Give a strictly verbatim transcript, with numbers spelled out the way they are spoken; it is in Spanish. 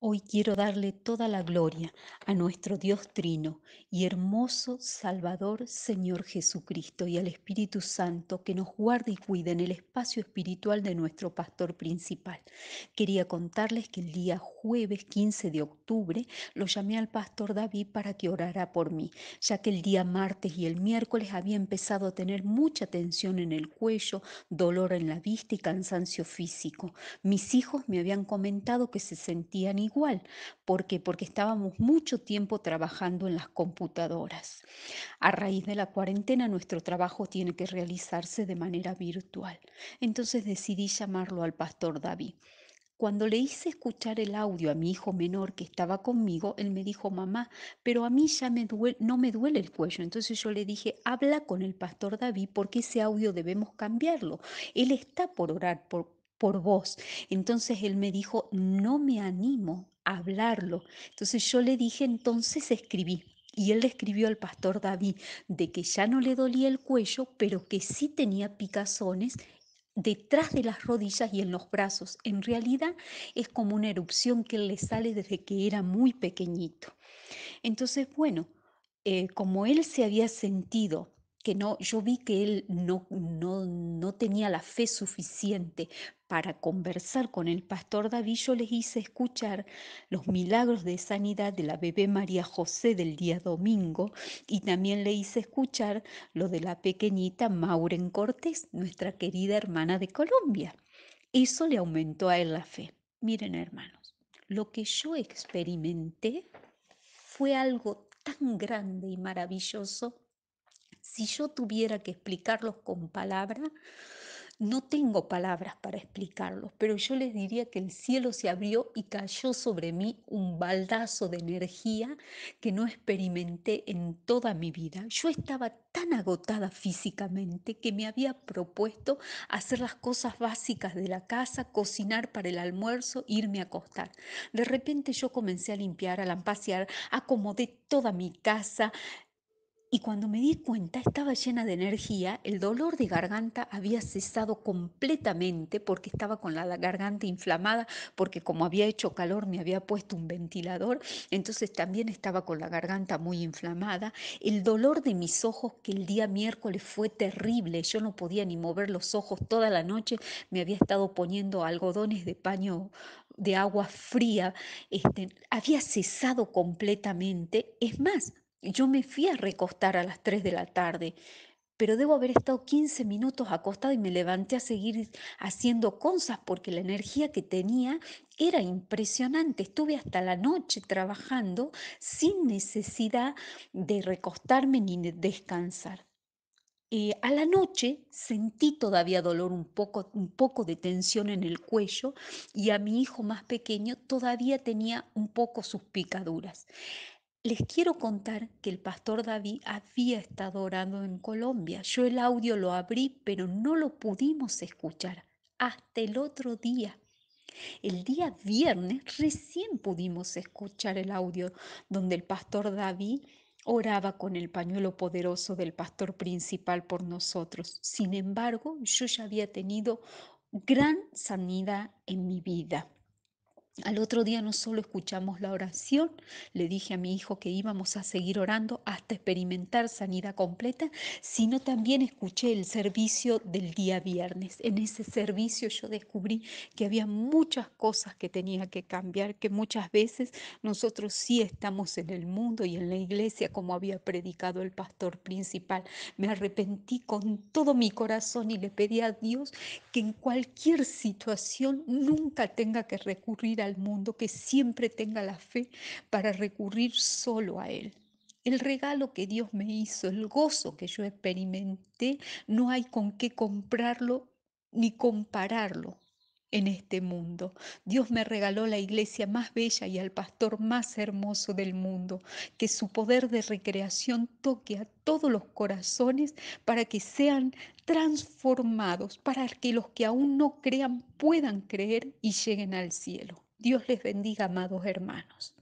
Hoy quiero darle toda la gloria a nuestro Dios Trino y hermoso Salvador Señor Jesucristo y al Espíritu Santo que nos guarda y cuida en el espacio espiritual de nuestro pastor principal. Quería contarles que el día jueves quince de octubre lo llamé al pastor David para que orara por mí, ya que el día martes y el miércoles había empezado a tener mucha tensión en el cuello, dolor en la vista y cansancio físico. Mis hijos me habían comentado que se sentían igual. ¿Por qué? Porque estábamos mucho tiempo trabajando en las computadoras. A raíz de la cuarentena, nuestro trabajo tiene que realizarse de manera virtual. Entonces decidí llamarlo al pastor David. Cuando le hice escuchar el audio a mi hijo menor que estaba conmigo, él me dijo: mamá, pero a mí ya me duele, no me duele el cuello. Entonces yo le dije: habla con el pastor David porque ese audio debemos cambiarlo. Él está por orar por por vos. Entonces él me dijo: no me animo a hablarlo. Entonces yo le dije: entonces escribí. Y él le escribió al pastor David de que ya no le dolía el cuello, pero que sí tenía picazones detrás de las rodillas y en los brazos. En realidad es como una erupción que él le sale desde que era muy pequeñito. Entonces, bueno, eh, como él se había sentido que no, yo vi que él no, no, no tenía la fe suficiente para conversar con el pastor David, yo les hice escuchar los milagros de sanidad de la bebé María José del día domingo y también le hice escuchar lo de la pequeñita Mauren Cortés, nuestra querida hermana de Colombia. Eso le aumentó a él la fe. Miren, hermanos, lo que yo experimenté fue algo tan grande y maravilloso. Si yo tuviera que explicarlos con palabras, no tengo palabras para explicarlos, pero yo les diría que el cielo se abrió y cayó sobre mí un baldazo de energía que no experimenté en toda mi vida. Yo estaba tan agotada físicamente que me había propuesto hacer las cosas básicas de la casa, cocinar para el almuerzo, irme a acostar. De repente yo comencé a limpiar, a lampasear, acomodé toda mi casa. Y cuando me di cuenta estaba llena de energía, el dolor de garganta había cesado completamente porque estaba con la garganta inflamada, porque como había hecho calor me había puesto un ventilador, entonces también estaba con la garganta muy inflamada. El dolor de mis ojos que el día miércoles fue terrible, yo no podía ni mover los ojos toda la noche, me había estado poniendo algodones de paño de agua fría, este, había cesado completamente, es más, yo me fui a recostar a las tres de la tarde, pero debo haber estado quince minutos acostada y me levanté a seguir haciendo cosas porque la energía que tenía era impresionante. Estuve hasta la noche trabajando sin necesidad de recostarme ni de descansar. Eh, a la noche sentí todavía dolor, un poco, un poco de tensión en el cuello y a mi hijo más pequeño todavía tenía un poco sus picaduras. Les quiero contar que el pastor David había estado orando en Colombia. Yo el audio lo abrí, pero no lo pudimos escuchar hasta el otro día. El día viernes recién pudimos escuchar el audio donde el pastor David oraba con el pañuelo poderoso del pastor principal por nosotros. Sin embargo, yo ya había tenido gran sanidad en mi vida. Al otro día no solo escuchamos la oración, le dije a mi hijo que íbamos a seguir orando hasta experimentar sanidad completa, sino también escuché el servicio del día viernes. En ese servicio yo descubrí que había muchas cosas que tenía que cambiar, que muchas veces nosotros sí estamos en el mundo y en la iglesia como había predicado el pastor principal. Me arrepentí con todo mi corazón y le pedí a Dios que en cualquier situación nunca tenga que recurrir a al mundo, que siempre tenga la fe para recurrir solo a Él. El regalo que Dios me hizo, el gozo que yo experimenté, no hay con qué comprarlo ni compararlo en este mundo. Dios me regaló la iglesia más bella y al pastor más hermoso del mundo, que su poder de recreación toque a todos los corazones para que sean transformados, para que los que aún no crean puedan creer y lleguen al cielo. Dios les bendiga, amados hermanos.